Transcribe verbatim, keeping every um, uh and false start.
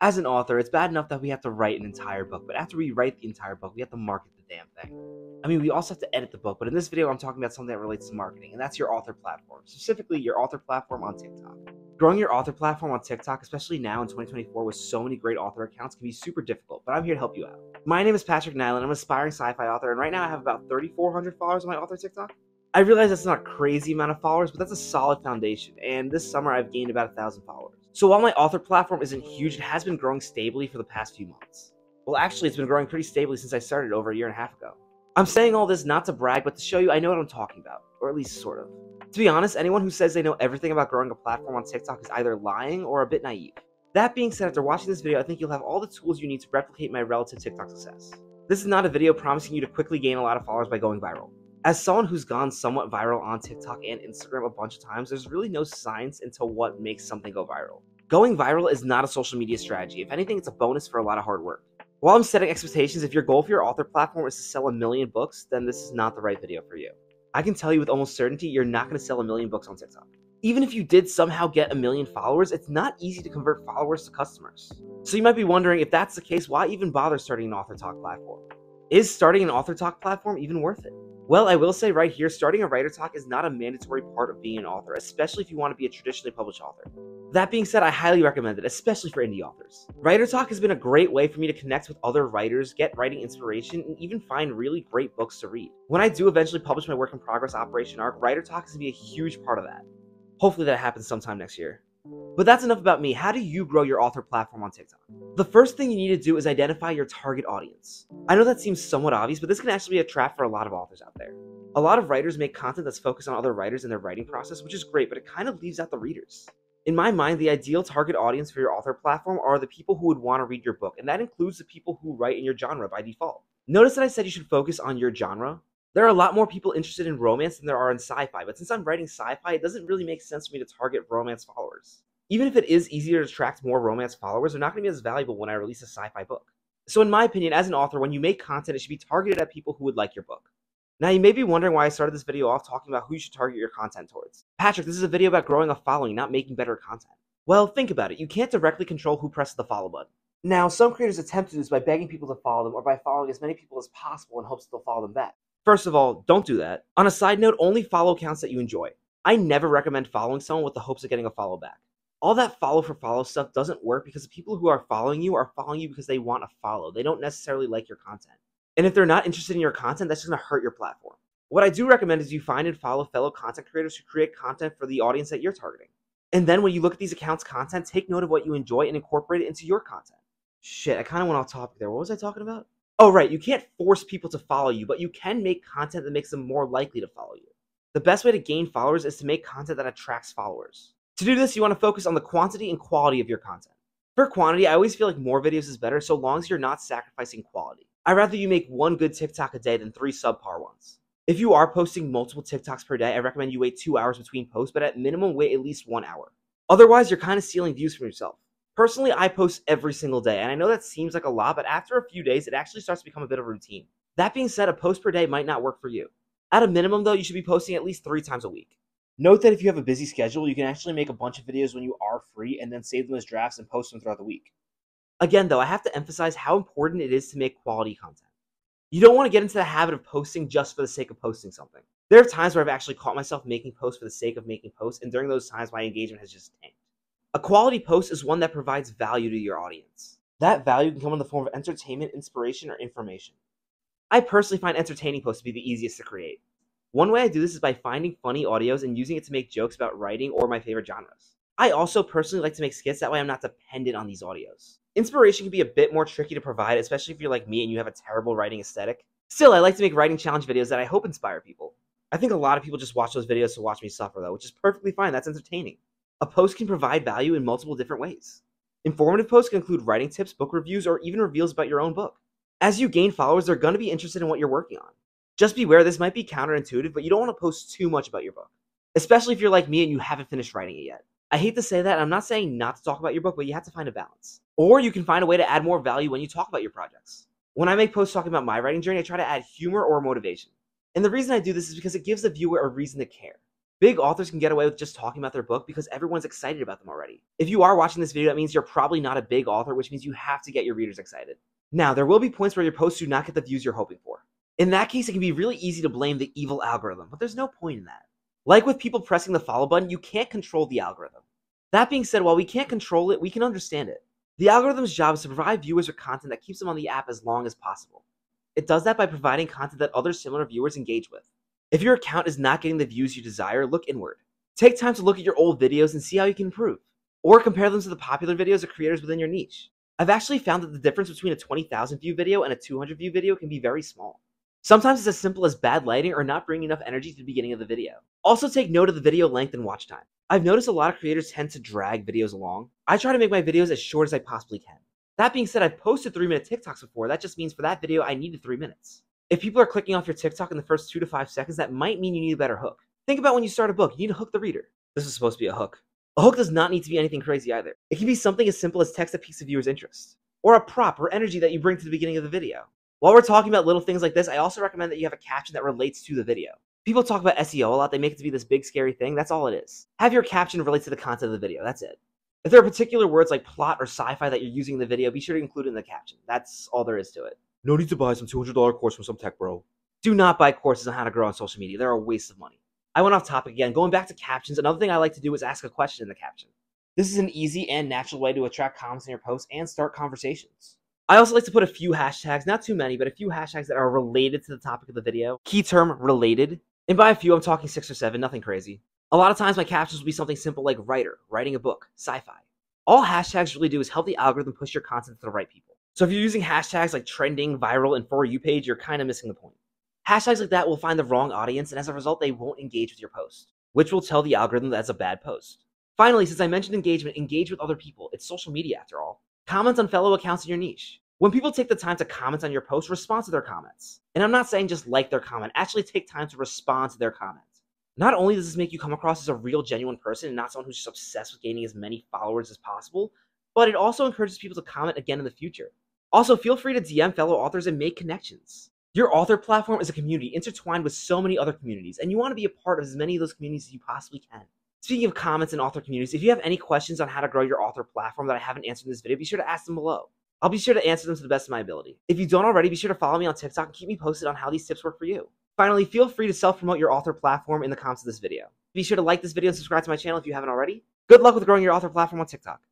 as an author, it's bad enough that we have to write an entire book, but after we write the entire book, we have to market the damn thing. I mean, we also have to edit the book, but in this video, I'm talking about something that relates to marketing, and that's your author platform, specifically your author platform on TikTok. Growing your author platform on TikTok, especially now in twenty twenty-four with so many great author accounts, can be super difficult, but I'm here to help you out. My name is Patrick Nyland. I'm an aspiring sci-fi author, and right now I have about thirty-four hundred followers on my author TikTok. I realize that's not a crazy amount of followers, but that's a solid foundation, and this summer I've gained about one thousand followers. So while my author platform isn't huge, it has been growing stably for the past few months. Well, actually, it's been growing pretty stably since I started over a year and a half ago. I'm saying all this not to brag, but to show you I know what I'm talking about, or at least sort of. To be honest, anyone who says they know everything about growing a platform on TikTok is either lying or a bit naive. That being said, after watching this video, I think you'll have all the tools you need to replicate my relative TikTok success. This is not a video promising you to quickly gain a lot of followers by going viral. As someone who's gone somewhat viral on TikTok and Instagram a bunch of times, there's really no science into what makes something go viral. Going viral is not a social media strategy. If anything, it's a bonus for a lot of hard work. While I'm setting expectations, if your goal for your author platform is to sell a million books, then this is not the right video for you. I can tell you with almost certainty, you're not going to sell a million books on TikTok. Even if you did somehow get a million followers, it's not easy to convert followers to customers. So you might be wondering, if that's the case, why even bother starting an AuthorTok platform? Is starting an AuthorTok platform even worth it? Well, I will say right here, starting a Writer Talk is not a mandatory part of being an author, especially if you want to be a traditionally published author. That being said, I highly recommend it, especially for indie authors. Writer Talk has been a great way for me to connect with other writers, get writing inspiration, and even find really great books to read. When I do eventually publish my work in progress, Operation Arc, Writer Talk is going to be a huge part of that. Hopefully that happens sometime next year. But that's enough about me. How do you grow your author platform on TikTok? The first thing you need to do is identify your target audience. I know that seems somewhat obvious, but this can actually be a trap for a lot of authors out there. A lot of writers make content that's focused on other writers and their writing process, which is great, but it kind of leaves out the readers. In my mind, the ideal target audience for your author platform are the people who would want to read your book, and that includes the people who write in your genre by default. Notice that I said you should focus on your genre. There are a lot more people interested in romance than there are in sci-fi, but since I'm writing sci-fi, it doesn't really make sense for me to target romance followers. Even if it is easier to attract more romance followers, they're not going to be as valuable when I release a sci-fi book. So in my opinion, as an author, when you make content, it should be targeted at people who would like your book. Now, you may be wondering why I started this video off talking about who you should target your content towards. Patrick, this is a video about growing a following, not making better content. Well, think about it. You can't directly control who presses the follow button. Now, some creators attempt to do this by begging people to follow them or by following as many people as possible in hopes that they'll follow them back. First of all, don't do that. On a side note, only follow accounts that you enjoy. I never recommend following someone with the hopes of getting a follow back. All that follow for follow stuff doesn't work because the people who are following you are following you because they want to follow. They don't necessarily like your content. And if they're not interested in your content, that's just going to hurt your platform. What I do recommend is you find and follow fellow content creators who create content for the audience that you're targeting. And then when you look at these accounts' content, take note of what you enjoy and incorporate it into your content. Shit, I kind of went off topic there. What was I talking about? Oh, right, you can't force people to follow you, but you can make content that makes them more likely to follow you. The best way to gain followers is to make content that attracts followers. To do this, you want to focus on the quantity and quality of your content. For quantity, I always feel like more videos is better so long as you're not sacrificing quality. I'd rather you make one good TikTok a day than three subpar ones. If you are posting multiple TikToks per day, I recommend you wait two hours between posts, but at minimum, wait at least one hour. Otherwise, you're kind of stealing views from yourself. Personally, I post every single day, and I know that seems like a lot, but after a few days, it actually starts to become a bit of a routine. That being said, a post per day might not work for you. At a minimum, though, you should be posting at least three times a week. Note that if you have a busy schedule, you can actually make a bunch of videos when you are free and then save them as drafts and post them throughout the week. Again, though, I have to emphasize how important it is to make quality content. You don't want to get into the habit of posting just for the sake of posting something. There are times where I've actually caught myself making posts for the sake of making posts, and during those times, my engagement has just tanked. A quality post is one that provides value to your audience. That value can come in the form of entertainment, inspiration, or information. I personally find entertaining posts to be the easiest to create. One way I do this is by finding funny audios and using it to make jokes about writing or my favorite genres. I also personally like to make skits, that way I'm not dependent on these audios. Inspiration can be a bit more tricky to provide, especially if you're like me and you have a terrible writing aesthetic. Still, I like to make writing challenge videos that I hope inspire people. I think a lot of people just watch those videos to watch me suffer though, which is perfectly fine, that's entertaining. A post can provide value in multiple different ways. Informative posts can include writing tips, book reviews, or even reveals about your own book. As you gain followers, they're going to be interested in what you're working on. Just beware, this might be counterintuitive, but you don't want to post too much about your book, especially if you're like me and you haven't finished writing it yet. I hate to say that, and I'm not saying not to talk about your book, but you have to find a balance. Or you can find a way to add more value when you talk about your projects. When I make posts talking about my writing journey, I try to add humor or motivation. And the reason I do this is because it gives the viewer a reason to care. Big authors can get away with just talking about their book because everyone's excited about them already. If you are watching this video, that means you're probably not a big author, which means you have to get your readers excited. Now, there will be points where your posts do not get the views you're hoping for. In that case, it can be really easy to blame the evil algorithm, but there's no point in that. Like with people pressing the follow button, you can't control the algorithm. That being said, while we can't control it, we can understand it. The algorithm's job is to provide viewers with content that keeps them on the app as long as possible. It does that by providing content that other similar viewers engage with. If your account is not getting the views you desire, look inward. Take time to look at your old videos and see how you can improve, or compare them to the popular videos of creators within your niche. I've actually found that the difference between a twenty thousand view video and a two hundred view video can be very small. Sometimes it's as simple as bad lighting or not bringing enough energy to the beginning of the video. Also take note of the video length and watch time. I've noticed a lot of creators tend to drag videos along. I try to make my videos as short as I possibly can. That being said, I've posted three minute TikToks before. That just means for that video, I needed three minutes. If people are clicking off your TikTok in the first two to five seconds, that might mean you need a better hook. Think about when you start a book, you need to hook the reader. This is supposed to be a hook. A hook does not need to be anything crazy either. It can be something as simple as text that piques the viewer's interest, or a prop or energy that you bring to the beginning of the video. While we're talking about little things like this, I also recommend that you have a caption that relates to the video. People talk about S E O a lot. They make it to be this big, scary thing. That's all it is. Have your caption relate to the content of the video. That's it. If there are particular words like plot or sci-fi that you're using in the video, be sure to include it in the caption. That's all there is to it. No need to buy some two hundred dollar course from some tech bro. Do not buy courses on how to grow on social media. They're a waste of money. I went off topic again. Going back to captions, another thing I like to do is ask a question in the caption. This is an easy and natural way to attract comments in your posts and start conversations. I also like to put a few hashtags, not too many, but a few hashtags that are related to the topic of the video. Key term, related. And by a few, I'm talking six or seven, nothing crazy. A lot of times my captions will be something simple like writer, writing a book, sci-fi. All hashtags really do is help the algorithm push your content to the right people. So if you're using hashtags like trending, viral, and for you page, you're kind of missing the point. Hashtags like that will find the wrong audience, and as a result, they won't engage with your post, which will tell the algorithm that's a bad post. Finally, since I mentioned engagement, engage with other people. It's social media after all. Comment on fellow accounts in your niche. When people take the time to comment on your post, respond to their comments. And I'm not saying just like their comment, actually take time to respond to their comment. Not only does this make you come across as a real, genuine person and not someone who's just obsessed with gaining as many followers as possible, but it also encourages people to comment again in the future. Also, feel free to D M fellow authors and make connections. Your author platform is a community intertwined with so many other communities, and you want to be a part of as many of those communities as you possibly can. Speaking of comments and author communities, if you have any questions on how to grow your author platform that I haven't answered in this video, be sure to ask them below. I'll be sure to answer them to the best of my ability. If you don't already, be sure to follow me on TikTok and keep me posted on how these tips work for you. Finally, feel free to self-promote your author platform in the comments of this video. Be sure to like this video and subscribe to my channel if you haven't already. Good luck with growing your author platform on TikTok.